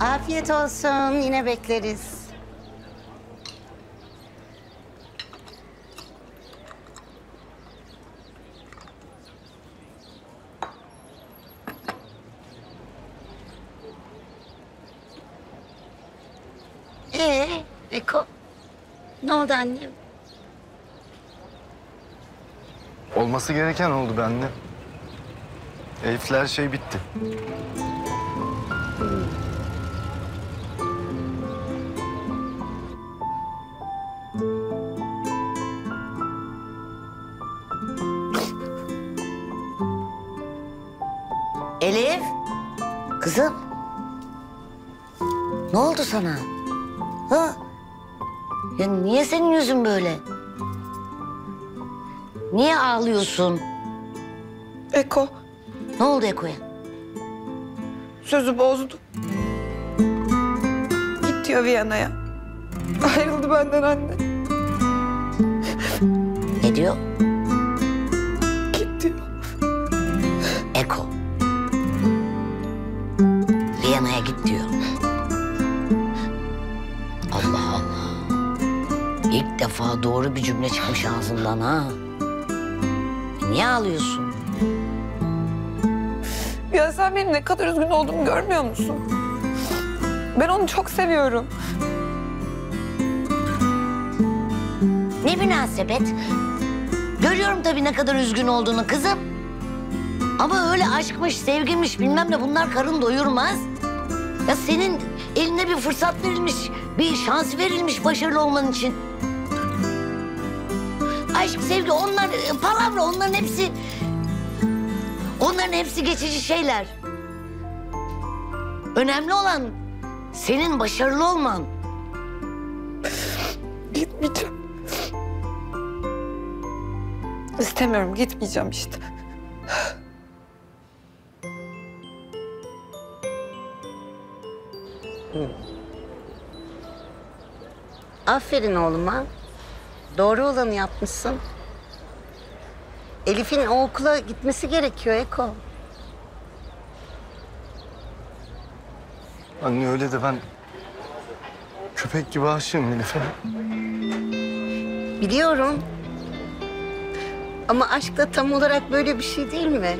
Afiyet olsun, yine bekleriz. Eko, ne oldu annem? Olması gereken oldu be annem. Elif'le her şey bitti. Elif, kızım. Ne oldu sana? Ha? Ya niye senin yüzün böyle? Niye ağlıyorsun? Eko. Ne oldu Eko'ya? Sözü bozdu. Git diyor Viyana'ya. Ayrıldı benden anne. Ne diyor? Git diyor. Eko. Viyana'ya git diyor. Allah Allah. İlk defa doğru bir cümle çıkmış ağzından ha. Niye ağlıyorsun? Ya sen benim ne kadar üzgün olduğumu görmüyor musun? Ben onu çok seviyorum. Ne münasebet? Görüyorum tabii ne kadar üzgün olduğunu kızım. Ama öyle aşkmış, sevgilmiş bilmem ne bunlar karın doyurmaz. Ya senin eline bir fırsat verilmiş, bir şans verilmiş başarılı olman için. Aşk, sevgi onlar palavra, onların hepsi geçici şeyler. Önemli olan senin başarılı olman. Gitmeyeceğim. İstemiyorum, gitmeyeceğim işte. Aferin oğluma. Doğru olanı yapmışsın. Elif'in o okula gitmesi gerekiyor Eko. Anne öyle de ben köpek gibi aşığım Elif'e. Biliyorum. Ama aşk da tam olarak böyle bir şey değil mi?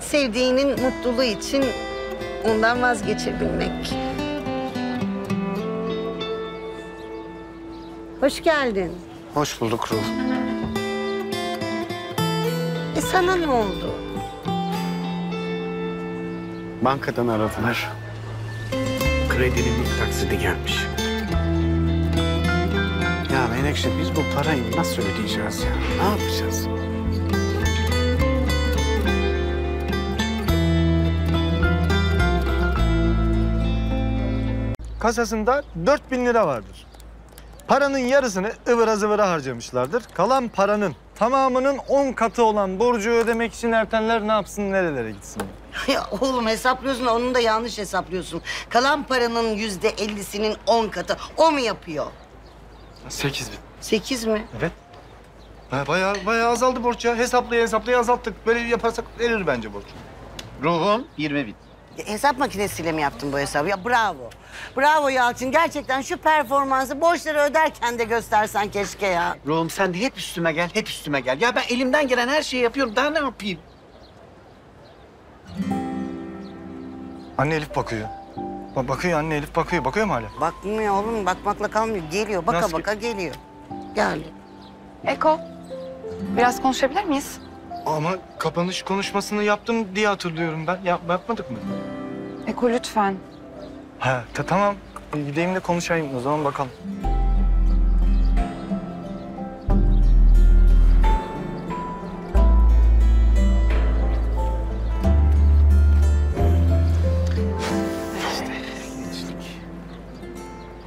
Sevdiğinin mutluluğu için ondan vazgeçebilmek. Hoş geldin. Hoş bulduk Ruh. Sana ne oldu? Bankadan aradılar. Kredinin ilk taksidi gelmiş. Ya Menekşe biz bu parayı nasıl ödeyeceğiz ya? Ne yapacağız? Kasasında 4000 lira vardır. Paranın yarısını ıvıra zıvıra harcamışlardır. Kalan paranın tamamının 10 katı olan borcu ödemek için ertenler ne yapsın, nerelere gitsin? Ya oğlum hesaplıyorsun, onu da yanlış hesaplıyorsun. Kalan paranın %50'sinin 10 katı. O mu yapıyor? 8000. 8 mi? Evet. Bayağı azaldı borç ya. Hesaplaya azalttık. Böyle yaparsak erir bence borç. Ruhum 20.000. Hesap makinesiyle mi yaptın bu hesabı? Ya bravo. Bravo Yalçın. Gerçekten şu performansı borçları öderken de göstersen keşke ya. Ruhum sen hep üstüme gel, hep üstüme gel. Ya ben elimden gelen her şeyi yapıyorum. Daha ne yapayım? Anne Elif bakıyor. Bakıyor anne Elif bakıyor. Bakıyor mu hala? Bakmıyor oğlum. Bakmakla kalmıyor. Geliyor. Baka baka geliyor. Gel. Eko, biraz konuşabilir miyiz? Ama kapanış konuşmasını yaptım diye hatırlıyorum ben. Yapmadık mı? Eko lütfen. Ha tamam. Gideyim de konuşayım o zaman bakalım.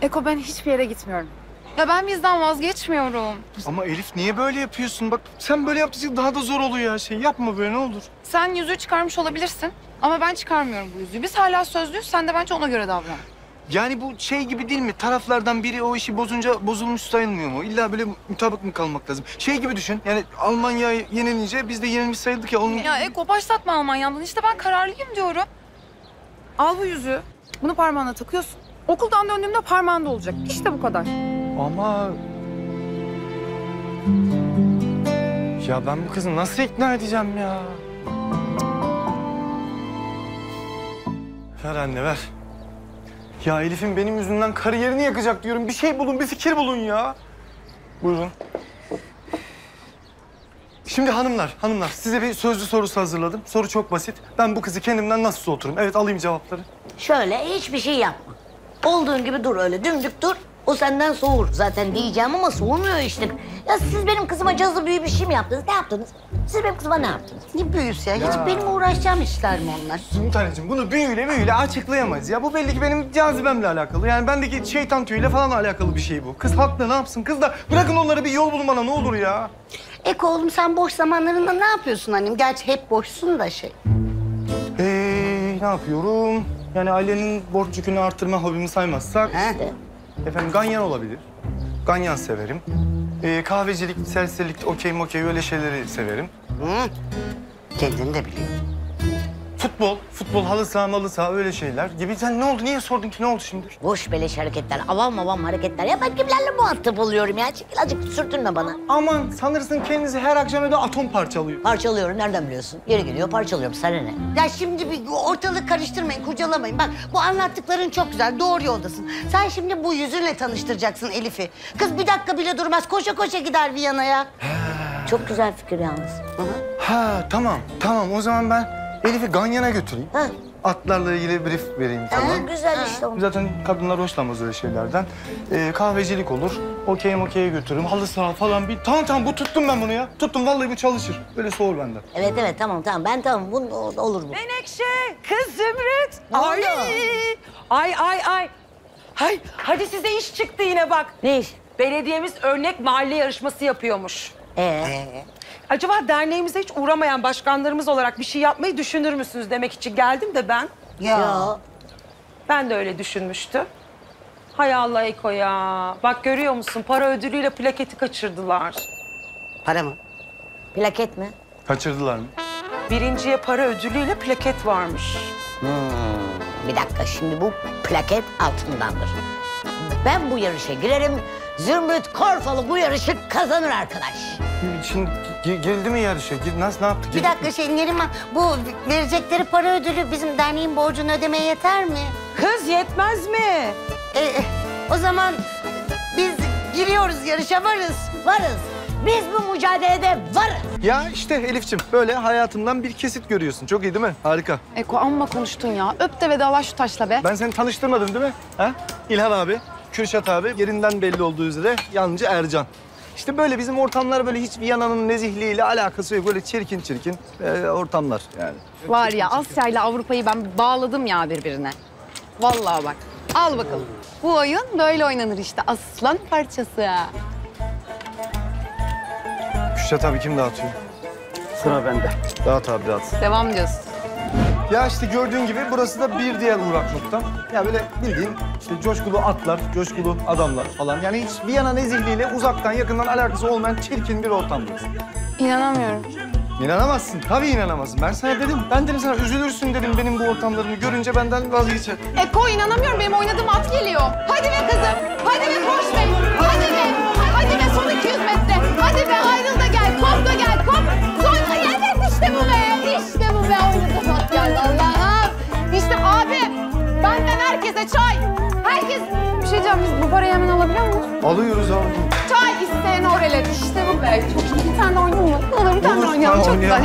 Eko ben hiçbir yere gitmiyorum. Ya ben bizden vazgeçmiyorum. Ama Elif niye böyle yapıyorsun? Bak sen böyle yaptıkça daha da zor oluyor her şey. Yapma böyle ne olur. Sen yüzüğü çıkarmış olabilirsin ama ben çıkarmıyorum bu yüzüğü. Biz hala sözlüyüz. Sen de bence ona göre davran. Yani bu şey gibi değil mi? Taraflardan biri o işi bozunca bozulmuş sayılmıyor mu? İlla böyle mutabık mı kalmak lazım? Şey gibi düşün. Yani Almanya'ya yenilince biz de yenilmiş sayıldık ya. Onun... Ya Eko başlatma Almanya'dan. İşte ben kararlıyım diyorum. Al bu yüzüğü. Bunu parmağına takıyorsun. Okuldan döndüğümde parmağında olacak. İşte bu kadar. Ama... Ya ben bu kızı nasıl ikna edeceğim ya? Ver anne, ver. Ya Elif'in benim yüzümden kariyerini yakacak diyorum. Bir şey bulun, bir fikir bulun ya. Buyurun. Şimdi hanımlar size bir sözlü sorusu hazırladım. Soru çok basit. Ben bu kızı kendimden nasıl soğuturum? Evet, alayım cevapları. Şöyle, hiçbir şey yapma. Olduğun gibi dur öyle, dümdük dur. O senden soğur zaten diyeceğim ama soğumuyor işte. Ya siz benim kızıma cazı büyü bir şey mi yaptınız? Ne yaptınız? Siz benim kızıma ne yaptınız? Ne büyüsü ya? Hiç benim uğraşacağım işler mi onlar? Zümrüt anneciğim, bunu büyüyle açıklayamayız ya. Bu belli ki benim cazibemle alakalı. Yani bendeki şeytan tüyüyle falan alakalı bir şey bu. Kız haklı, ne yapsın? Kız da bırakın onlara bir yol bulun bana, ne olur ya. Eko oğlum, sen boş zamanlarında ne yapıyorsun annem? Gerçi hep boşsun da şey. Ne yapıyorum? Yani ailenin borç yükünü artırma hobimi saymazsak... İşte. Efendim, ganyan olabilir. Ganyan severim. Kahvecilik, serserilik, okey öyle şeyleri severim. Hı. Kendini de biliyorum. Futbol, halı saha öyle şeyler gibi. Sen ne oldu? Niye sordun ki? Ne oldu şimdi? Boş beleş hareketler, avam hareketler. Ya ben kimlerle muhatap oluyorum ya? Çekil azıcık, sürtünme bana. Aman, sanırsın kendinizi her akşam öyle atom parçalıyor. Parçalıyorum, nereden biliyorsun? Yeri geliyor, parçalıyorum. Sana ne? Ya şimdi bir ortalık karıştırmayın, kurcalamayın. Bak, bu anlattıkların çok güzel, doğru yoldasın. Sen şimdi bu yüzünle tanıştıracaksın Elif'i. Kız bir dakika bile durmaz, koşa gider Viyana'ya. Çok güzel fikir yalnız. Hı-hı. Ha, tamam. O zaman ben... Elif'i Ganyan'a götüreyim. Ha. Atlarla ilgili brief vereyim falan. Ha, güzel işte onu. Zaten kadınlar hoşlanmaz öyle şeylerden. Kahvecilik olur. Okey'e götürürüm. Halı saha falan bir... Tamam, bu tuttum ben bunu ya. Tuttum, vallahi bu çalışır. Böyle soğur benden. Evet tamam. Ben tamam. Bu olur bu. Menekşe, kız Zümrüt. Ay. Hay, hadi size iş çıktı yine bak. Ne iş? Belediyemiz örnek mahalle yarışması yapıyormuş. Acaba derneğimize hiç uğramayan başkanlarımız olarak bir şey yapmayı düşünür müsünüz demek için geldim de ben. Ya. Ben de öyle düşünmüştüm. Hay Allah Eko ya. Bak görüyor musun? Para ödülüyle plaketi kaçırdılar. Para mı? Plaket mi? Kaçırdılar mı? Birinciye para ödülüyle plaket varmış. Bir dakika, şimdi bu plaket altındandır. Ben bu yarışa girerim. Zümrüt Korfalı bu yarışı kazanır arkadaş. Şimdi girdi mi yarışa? Nasıl, ne yaptı? Bir dakika Neriman, bu verecekleri para ödülü bizim derneğin borcunu ödemeye yeter mi? Kız yetmez mi? O zaman biz giriyoruz yarışa, varız. Biz bu mücadelede varız. Ya işte Elif'ciğim, böyle hayatından bir kesit görüyorsun. Çok iyi değil mi? Harika. Eko, amma konuştun ya. Öp de vedalaş şu taşla be. Ben seni tanıştırmadım değil mi? Ha? İlhan abi, Kürşat abi, yerinden belli olduğu üzere yancı Ercan. İşte böyle bizim ortamlar, böyle hiç Viyana'nın nezihliğiyle alakası yok. Böyle çirkin ortamlar yani. Var ya, Asya ile Avrupa'yı ben bağladım ya birbirine. Vallahi bak, al bakalım. Bu oyun böyle oynanır işte, aslan parçası. Kürşat abi, kim dağıtıyor? Sıra bende. Dağıt abi. Devam diyorsun. Ya işte gördüğün gibi burası da bir diğer uğrak nokta. Ya böyle bildiğin işte coşkulu atlar, coşkulu adamlar falan. Yani hiç Viyana nezihliğiyle uzaktan yakından alakası olmayan çirkin bir ortam burası. İnanamıyorum. İnanamazsın, tabii inanamazsın. Ben sana dedim, sana üzülürsün dedim benim bu ortamlarımı görünce, benden vazgeçer. Eko, inanamıyorum, benim oynadığım at geliyor. Hadi be kızım, hadi be koş be, hadi be son 200 metre. Hadi be ayrıl da gel, kop da gel. Sonra yenmez işte bu be, oldu. Allah'ım. İşte abi, benden herkese çay. Herkes... Bir şey diyeceğim, biz bu parayı hemen alabiliyor muyuz? Alıyoruz abi. Çay isteyen oraya. İşte bu be. Çok iyi. Bir tane oynayalım. Olur, bir tane oynayalım. Çok güzel.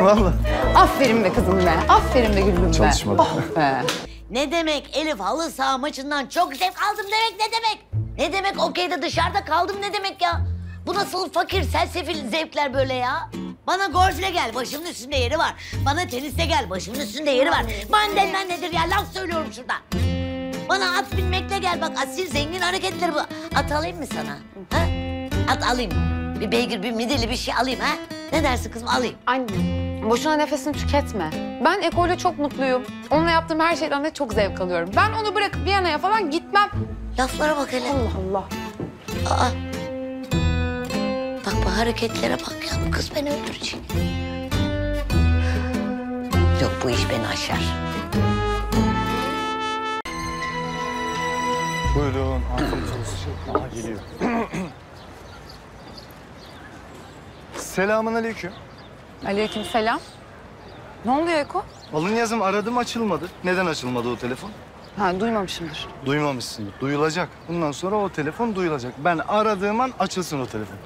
Vallahi. Aferin be kızım be. Aferin be gülüm be. Çalışmadım. Oh be. Ne demek Elif halı saha maçından çok zevk aldım demek ne demek? Ne demek okeyde dışarıda kaldım ne demek ya? Bu nasıl fakir, selsefil zevkler böyle ya? Bana golfle gel, başımın üstünde yeri var. Bana teniste gel, başımın üstünde yeri var. Mandelmen nedir ya, laf söylüyorum şurada. Bana at binmekle gel, bak asil zengin hareketleri bu. At alayım mı sana? Ha? At alayım. Bir beygir, bir midilli bir şey alayım ha? Ne dersin kızım, alayım? Anne, boşuna nefesini tüketme. Ben Eko'yla çok mutluyum. Onunla yaptığım her şeyden de çok zevk alıyorum. Ben onu bırakıp Viyana'ya falan gitmem. Laflara bak hele. Allah Allah. Aa. Bak bu hareketlere bak ya, bu kız beni öldürecek. Yok, bu iş beni aşar. Buyurun, arkamızda. Aha geliyor. Selamünaleyküm. Aleykümselam. Ne oluyor Eko? Alın yazım aradım açılmadı. Neden açılmadı o telefon? Ha, duymamışımdır. Duymamışsındır. Duyulacak. Bundan sonra o telefon duyulacak. Ben aradığım an açılsın o telefon.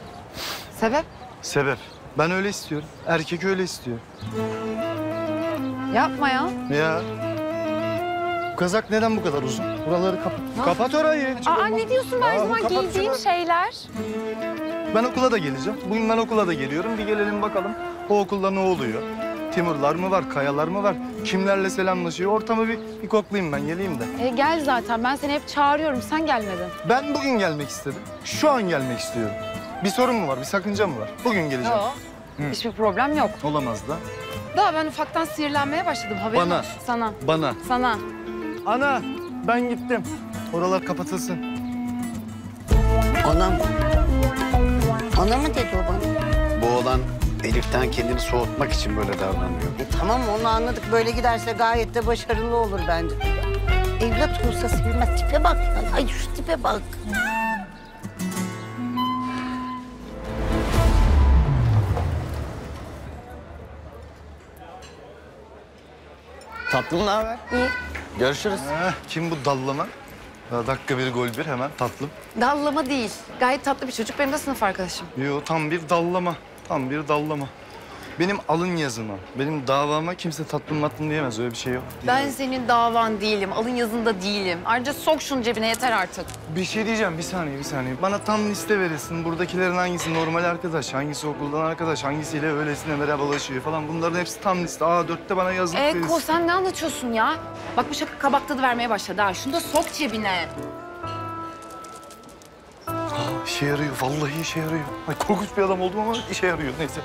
Sebep? Sebep. Ben öyle istiyorum. Erkek öyle istiyor. Yapma ya. Ya. Bu kazak neden bu kadar uzun? Buraları kapat. Kapat orayı. Aa, ne diyorsun her zaman giydiğin şeyler? Ben okula da geleceğim. Bugün ben okula da geliyorum. Bir gelelim bakalım. O okulda ne oluyor? Timurlar mı var, kayalar mı var? Kimlerle selamlaşıyor? Ortamı bir koklayayım ben, geleyim de. Gel zaten. Ben seni hep çağırıyorum. Sen gelmedin. Ben bugün gelmek istedim. Şu an gelmek istiyorum. Bir sorun mu var, bir sakınca mı var? Bugün geleceğim. Yok. Hiçbir problem yok. Olamaz da. Daha ben ufaktan sinirlenmeye başladım. Haberin bana. Olsun. Sana. Bana. Sana. Ana, ben gittim. Oralar kapatılsın. Anam. Ana mı dedi o bana? Bu olan Elif'ten kendini soğutmak için böyle davranıyor. Tamam, onu anladık. Böyle giderse gayet de başarılı olur bence. Evlat olsa sevilmez. Tipe bak. Ay şu tipe bak. Tatlım, ne haber? İyi. Görüşürüz. Kim bu dallama? Dakika bir, gol bir hemen tatlım. Dallama değil. Gayet tatlı bir çocuk. Benim de sınıf arkadaşım. Yo, tam bir dallama. Tam bir dallama. Benim alın yazıma, benim davama kimse tatlım matlım diyemez. Öyle bir şey yok. Ben senin davan değilim. Alın yazında değilim. Ayrıca sok şunu cebine yeter artık. Bir şey diyeceğim. Bir saniye. Bana tam liste verirsin. Buradakilerin hangisi normal arkadaş, hangisi okuldan arkadaş, hangisiyle öylesine merhabalaşıyor falan. Bunların hepsi tam liste. A4'te bana yazılıp verirsin. Eko sen ne anlatıyorsun ya? Bak bu şaka kabak tadı vermeye başladı ha. Şunu da sok cebine. Aa, işe yarıyor. Vallahi işe yarıyor. Ay, korkunç bir adam oldum ama işe yarıyor. Neyse.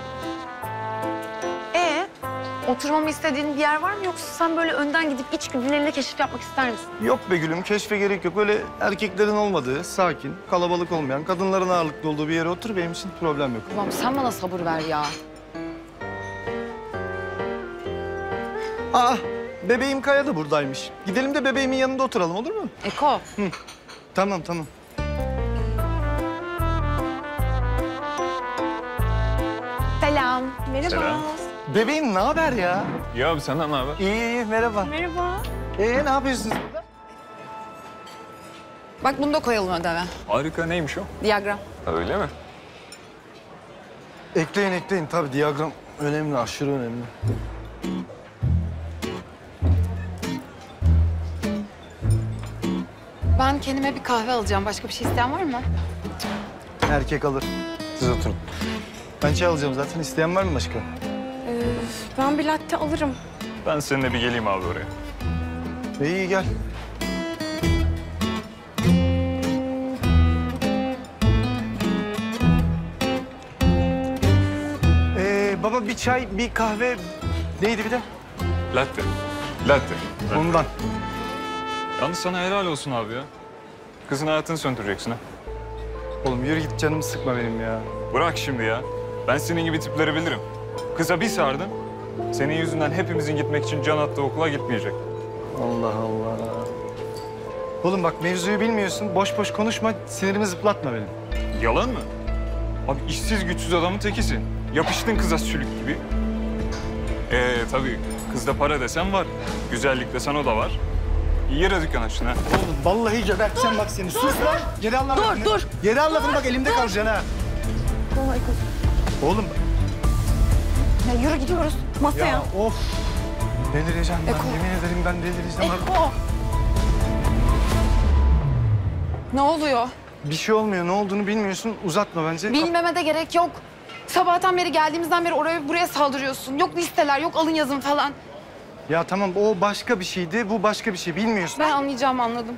Oturmamı istediğin bir yer var mı? Yoksa sen böyle önden gidip içgüdüleriyle keşif yapmak ister misin? Yok be gülüm, keşfe gerek yok. Öyle erkeklerin olmadığı, sakin, kalabalık olmayan, kadınların ağırlıklı olduğu bir yere otur. Benim için problem yok. Tamam, sen bana sabır ver ya. Aa, bebeğim Kaya da buradaymış. Gidelim de bebeğimin yanında oturalım, olur mu? Eko. Hı. Tamam. Selam. Merhaba. Selam. Bebeğim, ne haber ya? Ya abi, senden ne haber? İyi, merhaba. Merhaba. Ne yapıyorsunuz burada? Bak bunu da koyalım ödeme. Harika, neymiş o? Diyagram. Öyle mi? Ekleyin. Tabii diyagram önemli, aşırı önemli. Ben kendime bir kahve alacağım. Başka bir şey isteyen var mı? Erkek alır. Siz oturun. Ben çay alacağım zaten. İsteyen var mı başka? Ben bir latte alırım. Ben seninle bir geleyim abi oraya. İyi, gel. Baba bir çay, bir kahve... Neydi bir de? Latte. Ondan. Yalnız sana helal olsun abi ya. Kızın hayatını söndüreceksin ha. Oğlum yürü git, canımı sıkma benim ya. Bırak şimdi ya. Ben senin gibi tipleri bilirim. Kıza bir sardın, senin yüzünden hepimizin gitmek için can attığı okula gitmeyecek. Allah Allah. Oğlum bak, mevzuyu bilmiyorsun, boş boş konuşma, sinirimi zıplatma benim. Yalan mı? Abi işsiz güçsüz adamın tekisin. Yapıştın kıza sülük gibi. Tabii kızda para desen var, güzellik desen o da var. Yere dükkan açın ha. Oğlum vallahi geberteceğim bak seni. Sus lan. Yere al lafını. Dur. Yere al lafını, bak elimde kalacaksın ha. Oğlum. Ya yürü, gidiyoruz masaya. Ya of! Delireceğim ben. Eko. Yemin ederim ben delireceğim. Eko! Ne oluyor? Bir şey olmuyor. Ne olduğunu bilmiyorsun. Uzatma bence. Bilmeme de gerek yok. Sabahtan beri, geldiğimizden beri oraya buraya saldırıyorsun. Yok listeler, yok alın yazın falan. Ya tamam, o başka bir şeydi. Bu başka bir şey. Bilmiyorsun. Ben anlayacağımı anladım.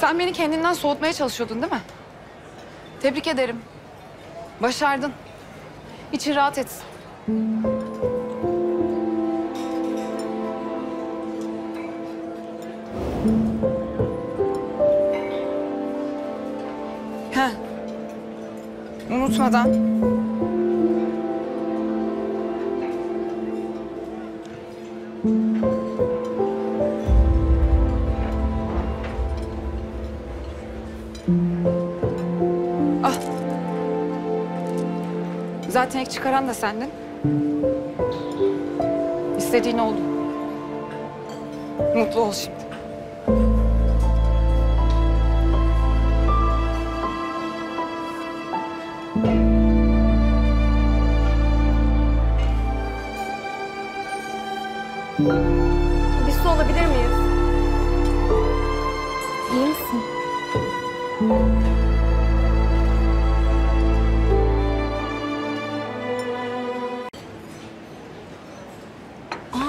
Sen beni kendinden soğutmaya çalışıyordun değil mi? Tebrik ederim. Başardın. İçin rahat etsin. Heh. Unutmadan. Zaten ilk çıkaran da sendin. İstediğin oldu. Mutlu ol şimdi. Bir su alabilir miyiz? İyi misin?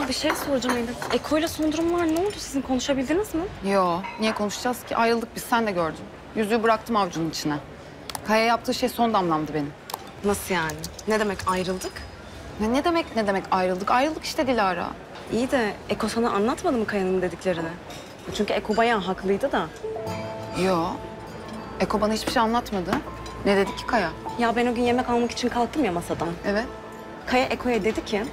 Bir şey soracağım Elif. Eko'yla son durum var. Ne oldu? Sizin konuşabildiniz mi? Yok. Niye konuşacağız ki? Ayrıldık biz. Sen de gördün. Yüzüğü bıraktım avcunun içine. Kaya yaptığı şey son damlamdı benim. Nasıl yani? Ne demek ayrıldık? Ne demek ayrıldık? Ayrıldık işte Dilara. İyi de Eko sana anlatmadı mı Kaya'nın dediklerini? Çünkü Eko bayağı haklıydı da. Yok. Eko bana hiçbir şey anlatmadı. Ne dedi ki Kaya? Ya ben o gün yemek almak için kalktım ya masadan. Evet. Kaya Eko'ya dedi ki...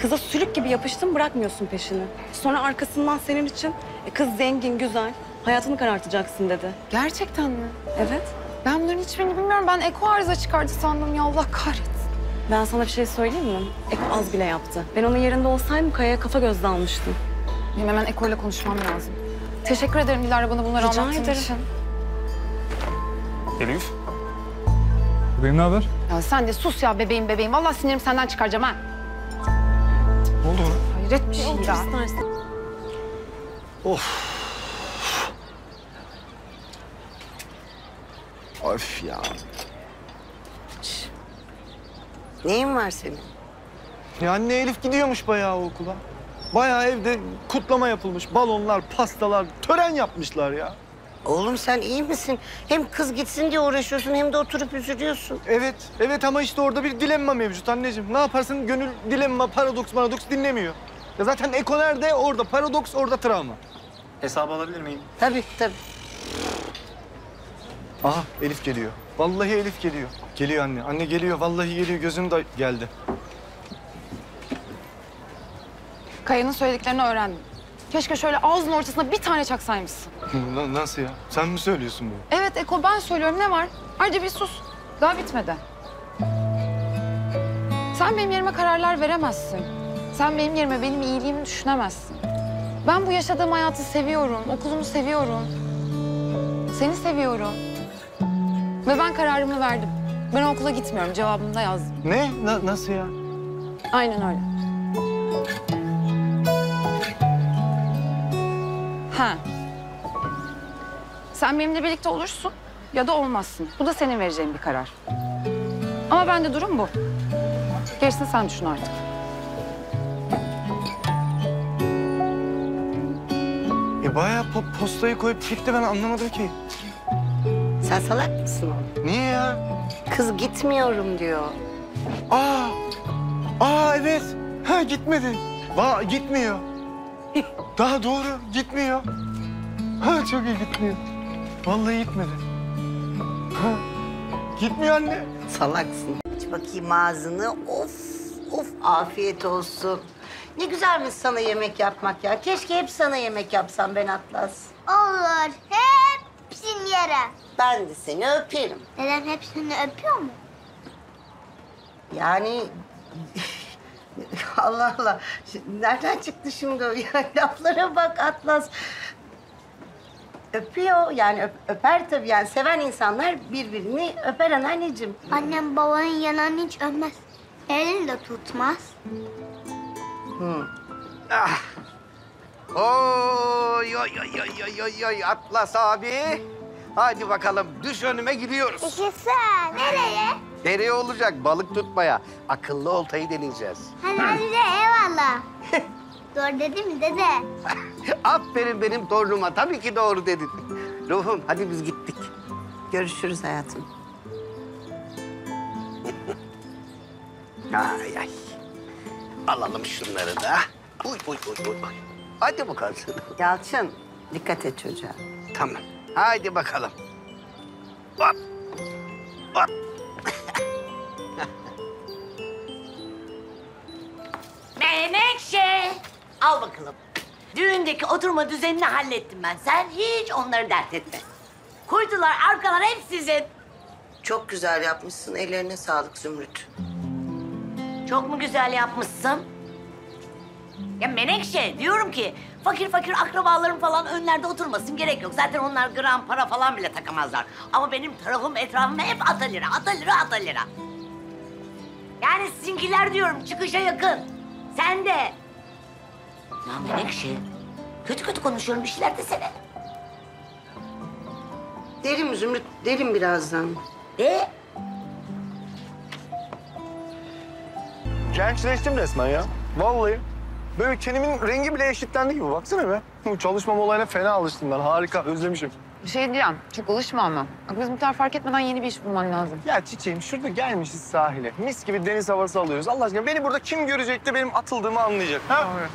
Kıza sülük gibi yapıştın, bırakmıyorsun peşini. Sonra arkasından senin için kız zengin, güzel, hayatını karartacaksın dedi. Gerçekten mi? Evet. Ben bunların hiçbirini bilmiyorum. Ben Eko arıza çıkardı sandım ya. Allah kahretsin. Ben sana bir şey söyleyeyim mi? Eko az bile yaptı. Ben onun yerinde olsaydım Kaya'ya kafa göz dalmıştım. Benim hemen Eko'yla konuşmam lazım. Teşekkür ederim Dilara bana bunları anlattığın için. Elif. Bebeğim ne haber? Ya sen de sus ya bebeğim. Vallahi sinirimi senden çıkaracağım ha. Ne oldu ona? Hayret bir şey ya. Of. Of ya. Şş. Neyin var senin? Ya anne Elif gidiyormuş bayağı okula. Bayağı evde kutlama yapılmış. Balonlar, pastalar, tören yapmışlar ya. Oğlum sen iyi misin? Hem kız gitsin diye uğraşıyorsun hem de oturup üzülüyorsun. Evet ama işte orada bir dilemma mevcut anneciğim. Ne yaparsın gönül dilemma, paradoks dinlemiyor. Ya zaten Eko nerede? Orada paradoks, orada travma. Hesabı alabilir miyim? Tabii. Aha Elif geliyor. Vallahi Elif geliyor. Geliyor anne. Anne geliyor, vallahi geliyor. Gözüm de geldi. Kaya'nın söylediklerini öğrendim. Keşke şöyle ağzının ortasına bir tane çaksaymışsın. Nasıl ya? Sen mi söylüyorsun bunu? Evet Eko, ben söylüyorum. Ne var? Ayrıca bir sus. Daha bitmedi. Sen benim yerime kararlar veremezsin. Sen benim yerime benim iyiliğimi düşünemezsin. Ben bu yaşadığım hayatı seviyorum. Okulumu seviyorum. Seni seviyorum. Ve ben kararımı verdim. Ben okula gitmiyorum. Cevabımı da yazdım. Ne? Nasıl ya? Aynen öyle. Ha. Sen benimle birlikte olursun ya da olmazsın. Bu da senin vereceğin bir karar. Ama bende durum bu. Gerisini sen düşün artık. Bayağı postayı koyup gitti, ben anlamadım ki. Sen salak mısın? Niye ya? Kız gitmiyorum diyor. Aa evet. Ha gitmedi. Gitmiyor. Daha doğru, gitmiyor. Ha çok iyi, gitmiyor. Vallahi gitmedi. Ha, gitmiyor anne. Salaksın. Aç bakayım ağzını. Of, afiyet olsun. Ne güzelmiş sana yemek yapmak ya. Keşke hep sana yemek yapsam ben Atlas. Olur, hepsini yere. Ben de seni öperim. Neden hepsini öpüyor mu? Yani... Allah. Nereden çıktı şimdi o ya? Laflara bak Atlas. Öpüyor yani öper tabii yani. Seven insanlar birbirini öper anneanneciğim. Annem babanın yanağını hiç öpmez. Elini de tutmaz. Ah. Oy Atlas abi. Hadi bakalım düş önüme, gidiyoruz. Düşünsene. Nereye? Nereye olacak? Balık tutmaya. Akıllı oltayı deneyeceğiz. Hani amca eyvallah. Doğru dedi mi dede? Aferin benim torunuma. Tabii ki doğru dedin. Ruhum hadi biz gittik. Görüşürüz hayatım. Ay. Alalım şunları da. Uy. Hadi bakalım. Yalçın dikkat et çocuğa. Tamam. Haydi bakalım. Hop. Menekşe. Al bakalım. Düğündeki oturma düzenini hallettim ben. Sen hiç onları dert etme. Kuytular, arkalar hep sizin. Çok güzel yapmışsın. Ellerine sağlık Zümrüt. Çok mu güzel yapmışsın? Ya Menekşe, diyorum ki fakir fakir akrabalarım falan önlerde oturmasın, gerek yok. Zaten onlar gram para falan bile takamazlar. Ama benim tarafım etrafıma hep atalira, atalira, atalira. Yani sizinkiler diyorum çıkışa yakın. Sen de. Ya Menekşe, kötü kötü konuşuyorum, bir şeyler desene. Derim Zümrüt, derim birazdan. De. Gençleştim resmen ya, vallahi. Böyle kelimin rengi bile eşitlendi gibi, baksana be. Çalışmam olayına fena alıştım ben, harika, özlemişim. Bir şey diyeceğim, çok alışma ama. Biz bu tarz fark etmeden yeni bir iş bulman lazım. Ya çiçeğim, şurada gelmişiz sahile. Mis gibi deniz havası alıyoruz. Allah aşkına beni burada kim görecek de benim atıldığımı anlayacak, ha? Evet.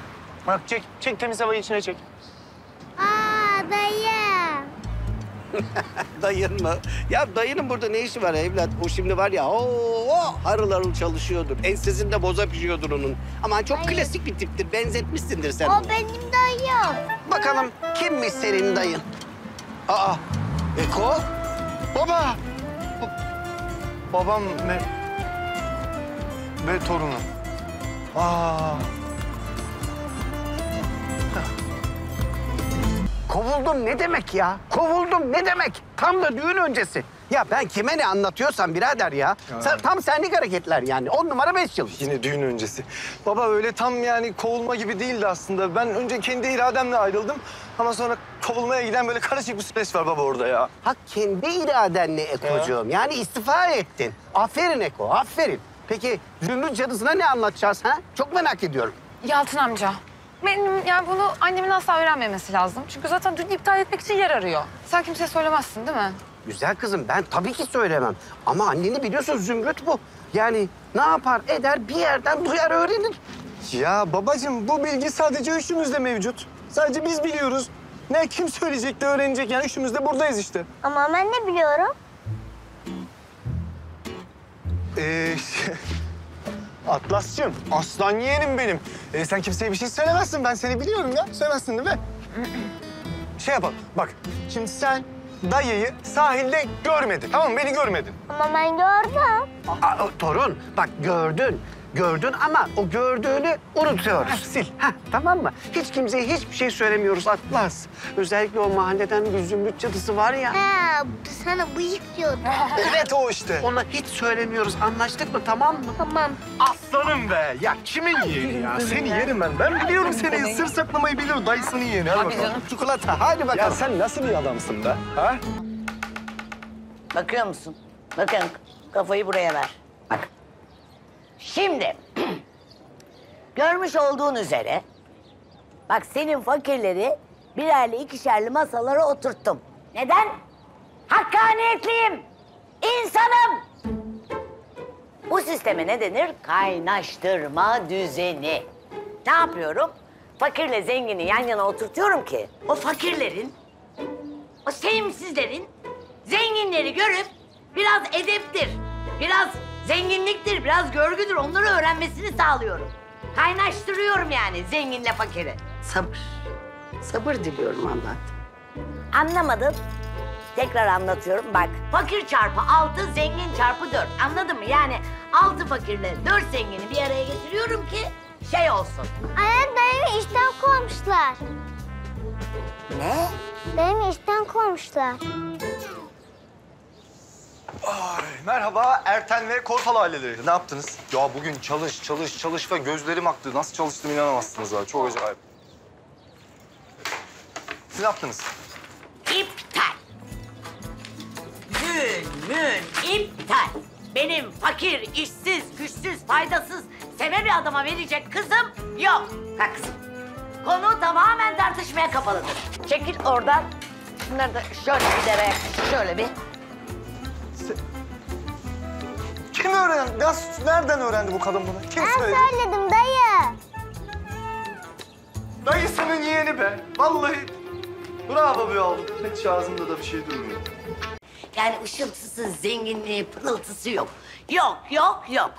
Bak çek, çek temiz havayı içine çek. Aa dayım. Dayın mı? Ya dayının burada ne işi var evlat? O şimdi var ya, harıl harıl çalışıyordur. Ensesinde boza pişiyordur onun. Aman çok dayım. Klasik bir tiptir, benzetmişsindir sen. O benim dayım. Bakalım kimmiş senin dayın? Aa, Eko? Baba! Babam ve torunum. Aa! Kovuldum ne demek ya? Kovuldum ne demek? Tam da düğün öncesi. Ya ben kime ne anlatıyorsam birader ya. Sen, tam senlik hareketler yani. 10 numara 5 yıldız. Yine düğün öncesi. Baba öyle tam yani kovulma gibi değildi aslında. Ben önce kendi irademle ayrıldım. Ama sonra kovulmaya giden böyle karışık bir süreç var baba orada ya. Ha kendi iradenle Eko'cuğum. Yani istifa ettin. Aferin Eko, aferin. Peki düğünün cadısına ne anlatacağız ha? Çok merak ediyorum. Yalçın amca. Benim yani bunu annemin asla öğrenmemesi lazım. Çünkü zaten dün iptal etmek için yer arıyor. Sen kimseye söylemezsin değil mi? Güzel kızım, ben tabii ki söylemem. Ama anneni biliyorsun Zümrüt bu. Yani ne yapar eder bir yerden duyar öğrenir. Ya babacığım bu bilgi sadece üçümüzde mevcut. Sadece biz biliyoruz. Ne kim söyleyecek de öğrenecek yani üçümüz de buradayız işte. Ama ben de biliyorum. Atlas'cığım, aslan yeğenim benim. Sen kimseye bir şey söylemezsin, ben seni biliyorum ya. Söylemezsin değil mi? Şey yapalım, bak şimdi sen dayıyı sahilde görmedin, tamam mı? Beni görmedin. Ama ben gördüm. Aa, torun, bak gördün. Gördün ama o gördüğünü unutuyoruz. Heh, sil. Heh, tamam mı? Hiç kimseye hiçbir şey söylemiyoruz Atlas. Özellikle o mahalleden bir Zümrüt cadısı var ya. Ha, sana bıyık diyordu. Evet o işte. Ona hiç söylemiyoruz. Anlaştık mı? Tamam mı? Tamam. Aslanım be. Ya kimin yeğeni ya? Seni yerim ben. Ben biliyorum seni. Sır saklamayı bilir. Dayısının yeğeni. Hadi bakalım. Canım. Çikolata. Hadi bakalım. Ya sen nasıl bir adamsın be? Ha? Bakıyor musun? Bakın. Kafayı buraya ver. Bak. Şimdi, görmüş olduğun üzere, bak senin fakirleri birerli ikişerli masalara oturttum. Neden? Hakkaniyetliyim, insanım. Bu sisteme ne denir? Kaynaştırma düzeni. Ne yapıyorum? Fakirle zengini yan yana oturtuyorum ki o fakirlerin, o sevimsizlerin zenginleri görüp biraz edeptir, biraz zenginliktir, biraz görgüdür. Onları öğrenmesini sağlıyorum. Kaynaştırıyorum yani zenginle fakiri. Sabır. Sabır diliyorum anlattım. Anlamadın. Tekrar anlatıyorum bak. Fakir çarpı 6, zengin çarpı 4. Anladın mı? Yani 6 fakirle 4 zengini bir araya getiriyorum ki şey olsun. Anne dayımı işten kovmuşlar. Ne? Dayımı işten kovmuşlar. Ay, merhaba Erten ve Korfalı aileleri. Ne yaptınız? Ya bugün çalış, çalış, çalış ve gözlerim aktı. Nasıl çalıştım inanamazsınız abi. Çok acayip. Siz ne yaptınız? İptal. Düğün iptal. Benim fakir, işsiz, güçsüz, faydasız, sebebi adama verecek kızım yok. Kalk kızım. Konu tamamen tartışmaya kapalıdır. Çekil oradan. Bunları da şöyle bir dereye, şöyle bir. Kim öğrendi? Nasıl, nereden öğrendi bu kadın bunu? Kim söyledi? Ben söyledim dayı. Dayısının yeğeni be. Vallahi bravo be oğlum. Hiç ağzımda da bir şey durmuyor. Yani ışıltısı, zenginliği, pırıltısı yok. Yok, yok, yok.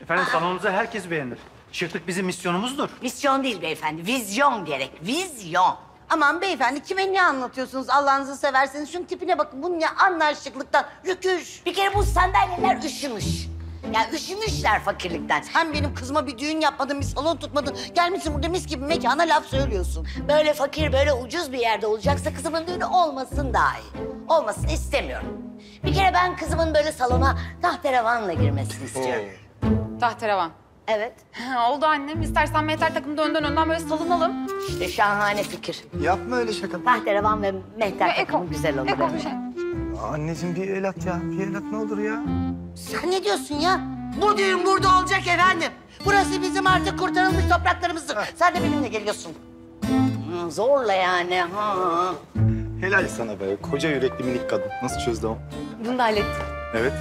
Efendim salonumuza herkes beğenir. Şıklık bizim misyonumuzdur. Misyon değil beyefendi. Vizyon gerek. Vizyon. Aman beyefendi kime ne anlatıyorsunuz Allah'ınızı severseniz? Şunun tipine bakın, bu ne anlar şıklıktan, rüküş. Bir kere bu sandalyeler üşümüş. Ya üşümüşler fakirlikten. Hem benim kızıma bir düğün yapmadın, bir salon tutmadın. Gelmişsin burada mis gibi mekana laf söylüyorsun. Böyle fakir, böyle ucuz bir yerde olacaksa kızımın düğünü olmasın daha iyi. Olmasını istemiyorum. Bir kere ben kızımın böyle salona tahterevanla girmesini istiyorum. Tahterevan? Evet. Oldu annem. İstersen mehter takımı önden böyle salınalım. İşte şahane fikir. Yapma öyle şaka. Tahterevan ve mehter takımı güzel olur. Eko bir şey. Anneciğim bir el at ya. Bir el at ne olur ya? Sen ne diyorsun ya? Bu düğün burada olacak efendim. Burası bizim artık kurtarılmış topraklarımızdır. Sen de benimle geliyorsun. Zorla yani. Ha. Helal sana be. Koca yürekli minik kadın. Nasıl çözdü o? Bunu da hallettim. Evet.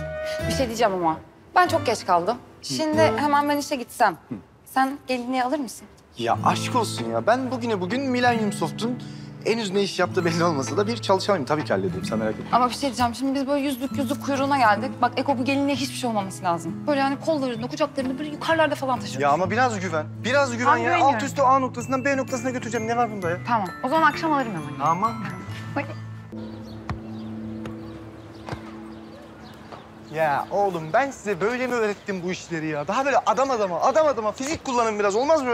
Bir şey diyeceğim ama. Ben çok geç kaldım. Şimdi hemen ben işe gitsem. Sen gelinliği alır mısın? Ya aşk olsun ya. Ben bugüne bugün Millennium Soft'un henüz ne iş yaptığı belli olmasa da bir çalışanıyım. Tabii ki hallederim. Sen merak etme. Ama bir şey diyeceğim. Şimdi biz böyle yüzlük kuyruğuna geldik. Bak Eko bu gelinliğe hiçbir şey olmaması lazım. Böyle hani kollarını, kucaklarını böyle yukarılarda falan taşıyoruz. Ya ama biraz güven. Biraz güven ya. Alt üstü A noktasından B noktasına götüreceğim. Ne var bunda ya? Tamam. O zaman akşam alırım hemen. Aman. Bak. Ya oğlum ben size böyle mi öğrettim bu işleri ya? Daha böyle adam adama fizik kullanın biraz olmaz mı?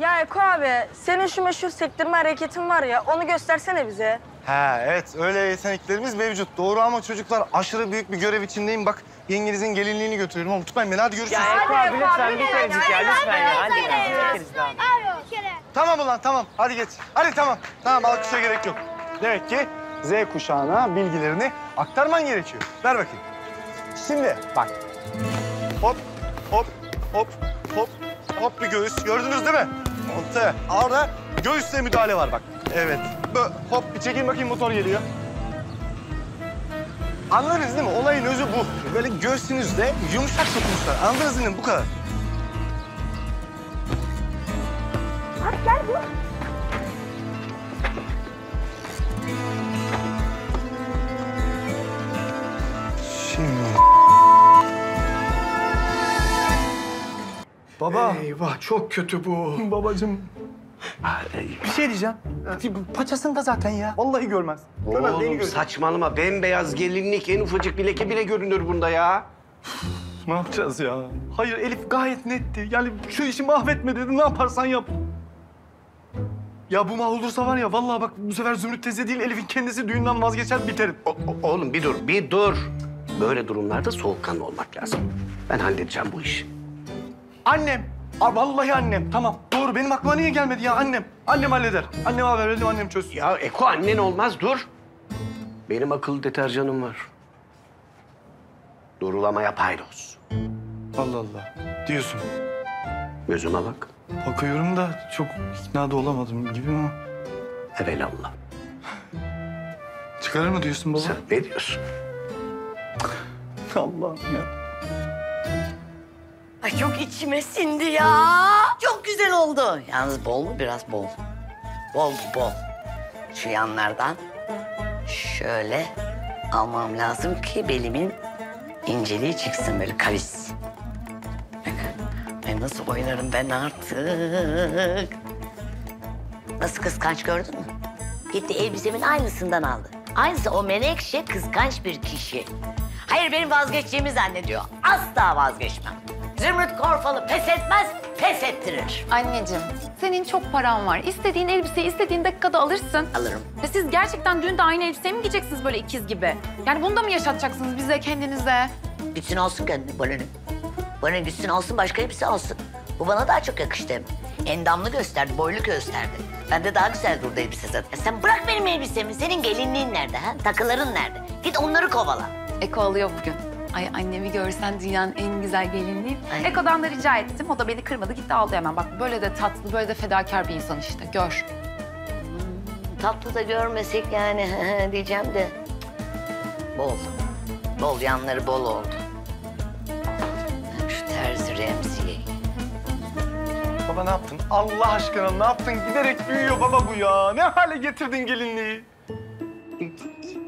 Ya Eko abi senin şu meşhur sektirme hareketin var ya onu göstersene bize. Ha evet öyle yeteneklerimiz mevcut doğru ama çocuklar aşırı büyük bir görev içindeyim bak yengenizin gelinliğini götürüyorum ama tutmayın beni hadi görüşürüz. Ya Eko abi lütfen lütfen ya lütfen ya hadi lütfen. Tamam ulan tamam hadi geç hadi tamam alkışa gerek yok. Demek ki Z kuşağına bilgilerini aktarman gerekiyor ver bakayım. Şimdi bak. Hop, hop, hop, hop, hop bir göğüs. Gördünüz değil mi? Monte. Orada göğüsle müdahale var bak. Evet. Böyle hop bir çekin bakayım motor geliyor. Anladınız değil mi? Olayın özü bu. Böyle göğsünüzde yumuşak tutmuşlar. Anladınız değil mi? Bu kadar. Bak gel bu. Şimdi... Baba. Eyvah çok kötü bu. Babacığım. Bir şey diyeceğim. Paçasında zaten ya. Vallahi görmez. Oğlum saçmalama. Bembeyaz gelinlik en ufacık bir leke bile görünür bunda ya. Ne yapacağız ya? Hayır Elif gayet netti. Yani şu işi mahvetme dedi. Ne yaparsan yap. Ya bu mahvolursa var ya vallahi bak bu sefer Zümrüt teyze değil Elif'in kendisi düğünden vazgeçer biterim. Oğlum bir dur bir dur. Böyle durumlarda soğukkanlı olmak lazım. Ben halledeceğim bu işi. Annem. Aa, vallahi annem. Tamam. Doğru. Benim aklıma niye gelmedi ya annem? Annem halleder. Anneme haber verelim, annem çözsün. Ya Eko annen olmaz. Dur. Benim akıllı deterjanım var. Durulamaya paydos. Allah Allah. Diyorsun. Gözüme bak. Bakıyorum da çok ikna da olamadım gibi ama. Evelallah. Çıkarır mı diyorsun baba? Sen ne diyorsun? Allah'ım ya. Ay çok içime sindi ya. Çok güzel oldu. Yalnız bol mu? Biraz bol. Bol mu? Bol. Şu yanlardan şöyle almam lazım ki belimin inceliği çıksın böyle kavis. Ay nasıl oynarım ben artık. Nasıl kıskanç gördün mü? Gitti elbisemin aynısından aldı. Aynısı o Menekşe kıskanç bir kişi. Hayır benim vazgeçeceğimi zannediyor. Asla vazgeçmem. Zümrüt Korfalı pes etmez, pes ettirir. Anneciğim, senin çok paran var. İstediğin elbiseyi istediğin dakikada alırsın. Alırım. Ve siz gerçekten düğünde aynı elbiseyi mi giyeceksiniz böyle ikiz gibi? Yani bunu da mı yaşatacaksınız bize, kendinize? Gitsin alsın kendini, bana ne? Bana gitsin alsın, başka elbise alsın. Bu bana daha çok yakıştı. Endamlı gösterdi, boylu gösterdi. Ben de daha güzel durdu elbise zaten. Ya sen bırak benim elbisemi, senin gelinliğin nerede? Ha? Takıların nerede? Git onları kovala. Eko alıyor bugün. Ay annemi görsen dünyanın en güzel gelinliği. Eko'dan da rica ettim. O da beni kırmadı. Gitti aldı hemen. Bak böyle de tatlı, böyle de fedakar bir insan işte. Gör. Tatlı da görmesek yani diyeceğim de. Bol. Bol yanları bol oldu. Şu terzi Remzi'yi. Baba ne yaptın? Allah aşkına ne yaptın? Giderek büyüyor baba bu ya. Ne hale getirdin gelinliği?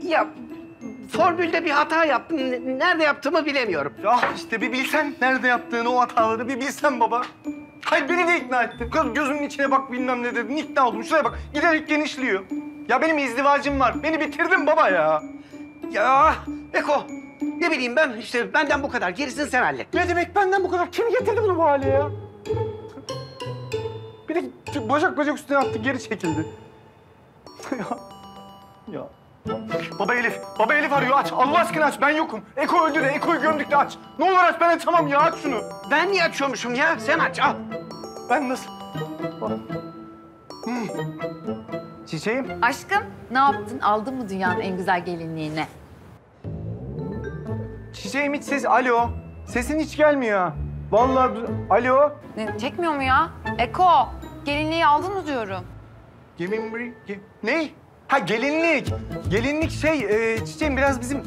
Ya... Formülde bir hata yaptım. Nerede yaptığımı bilemiyorum. Ya işte bir bilsen nerede yaptığını o hataları bir bilsen baba. Hayır beni de ikna ettin. Kız gözümün içine bak bilmem ne dedin. İkna oldum. Şuraya bak. Giderek genişliyor. Ya benim izdivacım var. Beni bitirdin baba ya. Ya Eko Ne bileyim ben işte, benden bu kadar. Gerisini sen hallet. Ne demek benden bu kadar? Kim getirdi bunu bu hale ya? Bir de bacak üstüne attı, geri çekildi. Ya. Baba Elif arıyor, aç. Allah aşkına aç, ben yokum. Eko öldü de, Eko'yu gömdük de aç. Ne olur aç, ben açamam ya, aç şunu. Ben niye açıyormuşum ya? Sen aç, al. Ben nasıl? Çiçeğim. Aşkım, ne yaptın? Aldın mı dünyanın en güzel gelinliğini? Çiçeğim hiç ses, alo. Sesin hiç gelmiyor ha. Vallahi, alo. Ne, çekmiyor mu ya? Eko, gelinliği aldın mı diyorum. Ne? Ha gelinlik. Gelinlik çiçeğim biraz bizim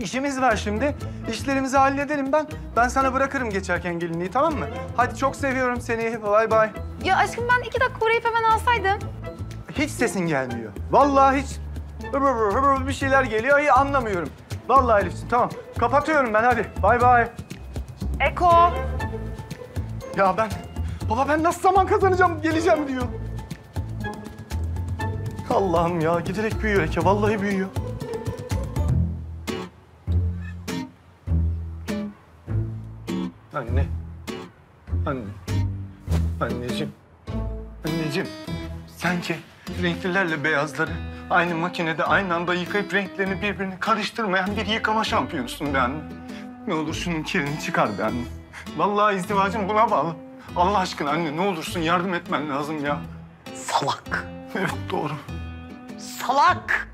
işimiz var şimdi. İşlerimizi halledelim ben. Ben sana bırakırım geçerken gelinliği, tamam mı? Hadi çok seviyorum seni. Bay bay. Ya aşkım ben 2 dakika uğrayıp hemen alsaydım. Hiç sesin gelmiyor. Vallahi hiç bir şeyler geliyor. İyi anlamıyorum. Vallahi Elif'ciğim tamam. Kapatıyorum ben hadi. Bay bay. Eko. Ya ben nasıl zaman kazanacağım, geleceğim diyor. Allah'ım ya, giderek büyüyor Eke, vallahi büyüyor. Anne. Anneciğim. Sanki renklilerle beyazları aynı makinede aynı anda yıkayıp renklerini birbirine karıştırmayan bir yıkama şampiyonusun be anne. Ne olur şunun kirini çıkar be anne. Vallahi izdivacım buna bağlı. Allah aşkına anne, ne olursun yardım etmen lazım ya. Salak. Evet, doğru. Salak!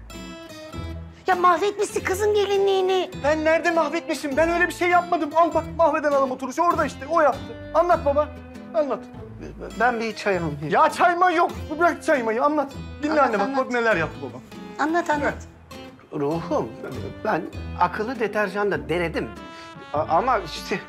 Ya mahvetmişsin kızın gelinliğini. Ben nerede mahvetmişim? Ben öyle bir şey yapmadım. Al bak, mahveden adam oturuşu orada işte, o yaptı. Anlat baba, anlat. Ben bir çay alayım. Ya çayma yok, bırak çaymayı, anlat. Dinle anne bak, bak neler yaptı babam. Anlat. Evet. Ruhum, ben akıllı deterjanla denedim. Ama işte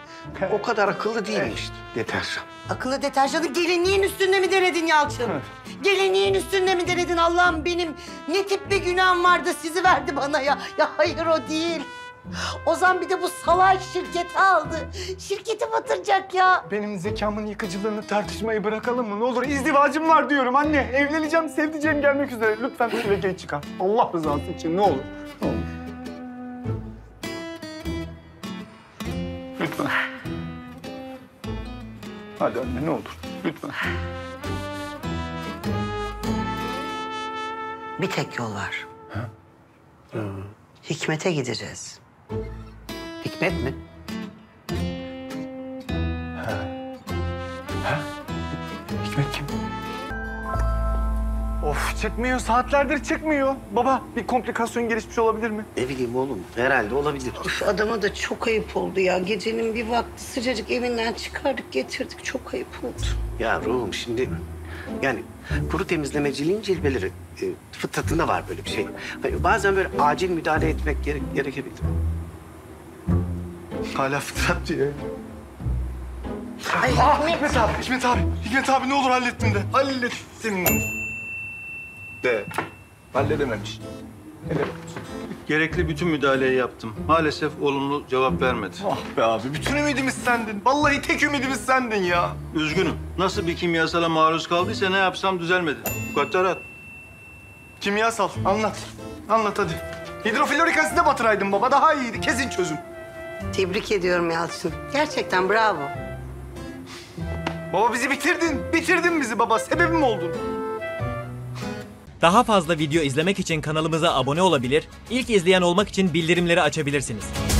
o kadar akıllı değilmiş deterjan. Akıllı deterjanı gelinliğin üstünde mi denedin Yalçın? Evet. Gelinliğin üstünde mi denedin? Allah'ım benim ne tip bir günahım vardı, sizi verdi bana ya. Ya hayır o değil. Ozan bir de bu salak şirketi aldı. Şirketi batıracak ya. Benim zekamın yıkıcılığını tartışmayı bırakalım mı? Ne olur izdivacım var diyorum anne. Evleneceğim, sevdiceğim gelmek üzere. Lütfen şu lekeyi çıkar. Allah rızası için ne olur. Ne olur. Lütfen. Hadi anne ne olur. Lütfen. Bir tek yol var. Ha? Hikmet'e gideceğiz. Hikmet mi? Ha? Hikmet kim? Of çıkmıyor, saatlerdir çıkmıyor. Baba bir komplikasyon gelişmiş olabilir mi? Ne bileyim oğlum, herhalde olabilir. Of adama da çok ayıp oldu ya. Gecenin bir vakti sıcacık evinden çıkardık getirdik, çok ayıp oldu. Ya ruhum şimdi... Yani kuru temizlemeciliğin cilveleri, fıtratında var böyle bir şey. Hani bazen böyle acil müdahale etmek gerekebilir. Hala fıtrat diyor. Ay, Hikmet abi ne olur hallettin de. Hallettin de. Halledememiş. Evet. Gerekli bütün müdahaleyi yaptım. Maalesef olumlu cevap vermedi. Ah be abi, bütün ümidimiz sendin. Vallahi tek ümidimiz sendin ya. Üzgünüm. Nasıl bir kimyasala maruz kaldıysa ne yapsam düzelmedi. Mukadderat. Kimyasal, anlat. Anlat hadi. Hidroflorik asite batıraydın baba, daha iyiydi. Kesin çözüm. Tebrik ediyorum Yalçın. Gerçekten bravo. Baba bizi bitirdin. Bitirdin bizi baba. Sebebim oldun. Daha fazla video izlemek için kanalımıza abone olabilir, ilk izleyen olmak için bildirimleri açabilirsiniz.